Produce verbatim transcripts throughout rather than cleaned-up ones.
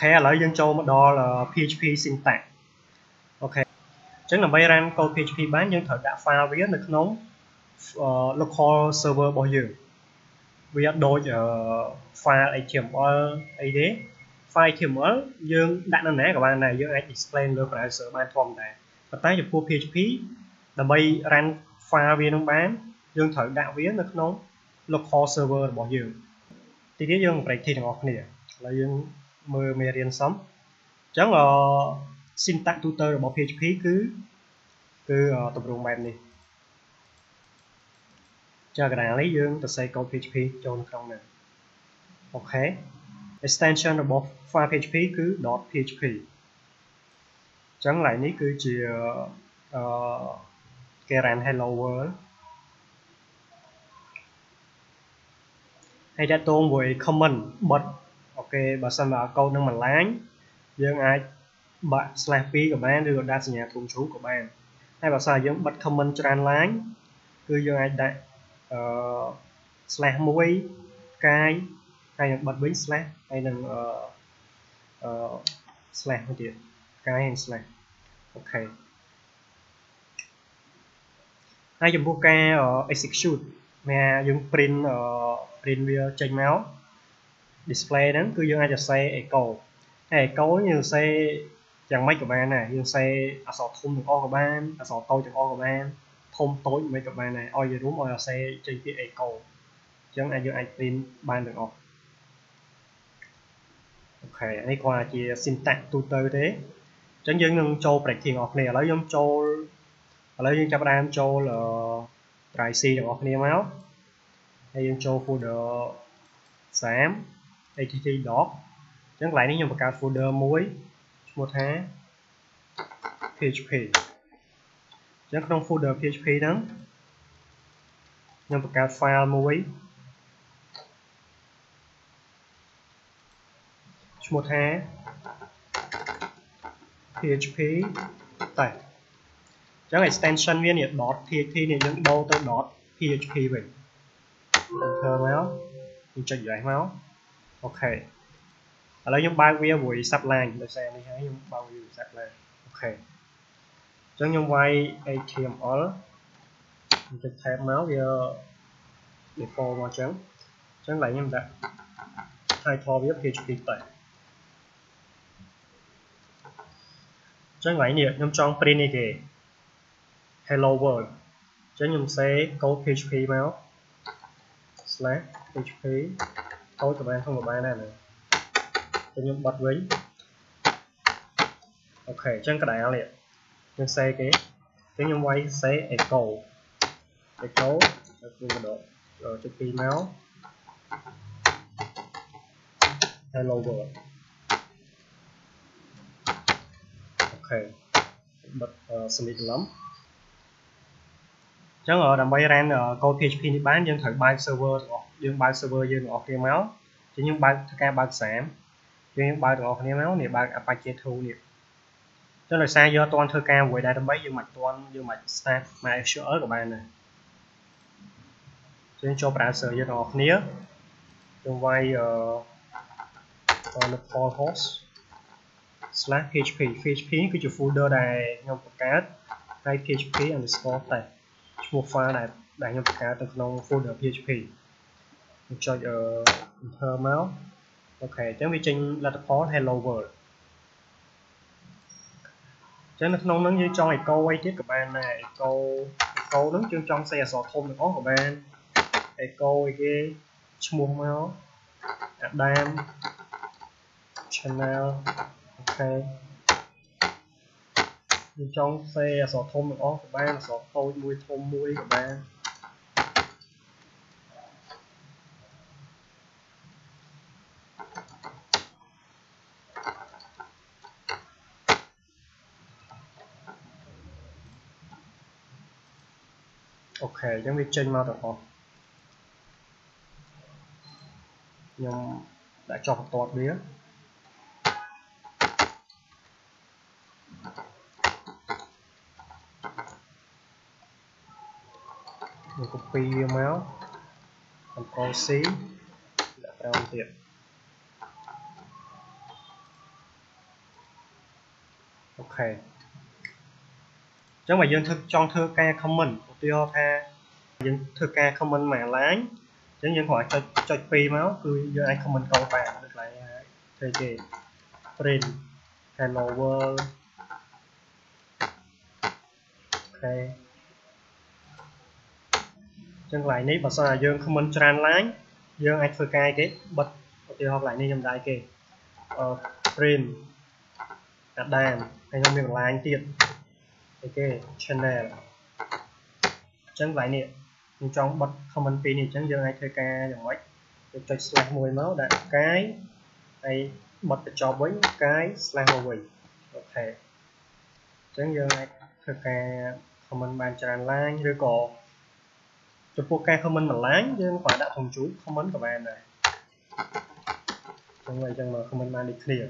ខេឥឡូវយើងចូលមកដល់ PHP syntax អូខេអញ្ចឹងដើម្បី run code PHP បានយើងត្រូវដាក់ file វានៅក្នុង local server របស់យើងវាដូច file เอช ที เอ็ม แอล អីទេ file เอช ที เอ็ม แอล យើងដាក់នៅណាក៏បានដែរយើងអាច display លើ browser បានធម្មតាប៉ុន្តែចំពោះ PHP ដើម្បី run file វានឹងបានយើងត្រូវដាក់វានៅក្នុង local server របស់យើងទីនេះយើងប្រែកទីទាំងអស់គ្នាឥឡូវយើងមើលមេរៀនសំអញ្ចឹង syntax tutor របស់ PHP គឺគឺទម្រង់បែបនេះចាកណ្ដាលនេះយើងទៅសេ code พี เอช พี ចូលក្នុងនេះអូខេ extension របស់ file พี เอช พี គឺ .php អញ្ចឹងឡៃនេះគឺជាអឺ Garand hello world ហើយដាក់តងមួយ comment បិទអូខេបើសិនបើកូដនឹងបន្លាញយើងអាចបាក់ slash ពី comment ឬក៏ដាក់សញ្ញាធំជ្រូកក៏បានហើយបើសិនយើងបិទ comment ច្រើនឡាញគឺយើងអាចដាក់អឺ slash មួយកាយហើយនឹងបិទវិញ slash ហើយនឹងអឺ slash មួយទៀតកាយ slash អូខេហើយចំពោះការ execute វាយើង print print វាចេញមក display ហ្នឹងគឺយើងអាចសរសេរ echo ហើយ echo យើងសរសេរយ៉ាងម៉េចក៏បានដែរយើងសរសេរអក្សរធំទាំងអស់ក៏បានអក្សរតូចទាំងអស់ក៏បានធំតូចមិនក៏បានដែរឲ្យយរុំឲ្យសរសេរចេញជា echo អញ្ចឹងអាចយើងអាច print បានទាំងអស់អូខេនេះគាត់ជា syntax ទូទៅទេអញ្ចឹងយើងនឹងចូល practice របស់គ្នាឥឡូវខ្ញុំចូលឥឡូវយើងចាប់ផ្ដើមចូល try C របស់គ្នាមកហើយយើងចូល folder สาม http.doc អញ្ចឹងកន្លែងនេះខ្ញុំបង្កើត folder មួយឈ្មោះថា php អញ្ចឹងក្នុង folder php ហ្នឹងខ្ញុំបង្កើត file មួយឈ្មោះថា php test chẳng là extension viên này dot php này những đâu tới dot php vậy thơ máu mình chỉnh lại máu ok ở đây những ba vía buổi sắp lại để xem đi hãy những ba vía sắp lại ok chẳng những vai html mình chỉnh thêm máu giờ để phô vào trắng chẳng lại những đã thay thò vía php tại chẳng lại nhiều trong trong print này kì hello world ចឹងខ្ញុំសេ code พี เอช พี មក slash พี เอช พี code ទៅបានក្នុងប្របានដែរណាចឹងខ្ញុំបត់វិញអូខេចឹងកណ្ដាលនេះខ្ញុំសេគេចឹងខ្ញុំវាយសេ echo echo ទៅគូម្ដងចុចពីរមក hello world អូខេបត់ select ឡំចឹងដើម្បី run code พี เอช พี នេះបានយើងត្រូវបើក server របស់យើងបើក server យើងរបស់គ្នាមកចឹងយើងបើកធ្វើការបើកសាមយើងបើករបស់គ្នាមកនេះបើក Apache ทูនេះចឹងដោយសារយើងអត់ទាន់ធ្វើការមួយដែរដើម្បីយើងមិនទាន់យើងមិន start MySQL ក៏បានដែរចឹងចូល browser យើងរបស់គ្នាយើងវាយ localhost slash พี เอช พี พี เอช พี គឺជា folder ដែលខ្ញុំបង្កើតហើយ php_testឈ្មោះ file ដែលដែលខ្ញុំបង្កើតទៅក្នុង folder พี เอช พี ខ្ញុំចុចអឺ enter មកអូខេអញ្ចឹងវាចេញលទ្ធផល hello world អញ្ចឹងនៅក្នុងហ្នឹងយើងចង់ echo អីទៀតក៏បានដែរ echo echo ហ្នឹងយើងចង់សេអក្សរធំទាំងអស់ក៏បាន echo អីគេឈ្មោះមក Adam channel អូខេយើងចង់សេអក្សរធំទាំងអស់ក៏បានអក្សរតូចមួយធំមួយក៏បានអូខេអញ្ចឹងវាចេញមកទាំងអស់ខ្ញុំដាក់ចុះបន្ទាត់វាmình copy máu control C đặt ra một tiệm ចឹងបើយើងធ្វើចង់ធ្វើការ comment ឧទាហរណ៍ថាយើងធ្វើការ comment មួយឡាញចឹងយើងគ្រាន់តែចុចពីរមកគឺយើងអាច comment កោបានដូចឡាយធ្វើគេ print hello world ហើយចឹងឡាយនេះបើសិនជាយើង comment ច្រើនឡាញយើងអាចធ្វើការគេបិទឧទាហរណ៍ឡាយនេះខ្ញុំដែរគេ print អាដាមហើយខ្ញុំមានកន្លែងទៀតអូខេ channel អញ្ចឹងវាយនេះខ្ញុំចង់បិទ comment ពីរនេះអញ្ចឹងយើងអាចធ្វើការយ៉ាងម៉េចយើងចុច slash មួយមកដាក់កាយហើយបិទបញ្ចប់វិញកាយ slash មកវិញអូខេអញ្ចឹងយើងអាចធ្វើការ comment បានច្រើនឡាញឬក៏ចំពោះការ comment មួយឡាញយើងក៏ដាក់ធំជួយ comment ក៏បានដែរអញ្ចឹងវាយអញ្ចឹងមក comment បានដូចគ្នា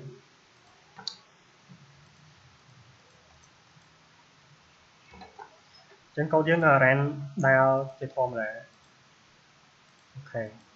Trên câu dưới là ran dial cái form là ok.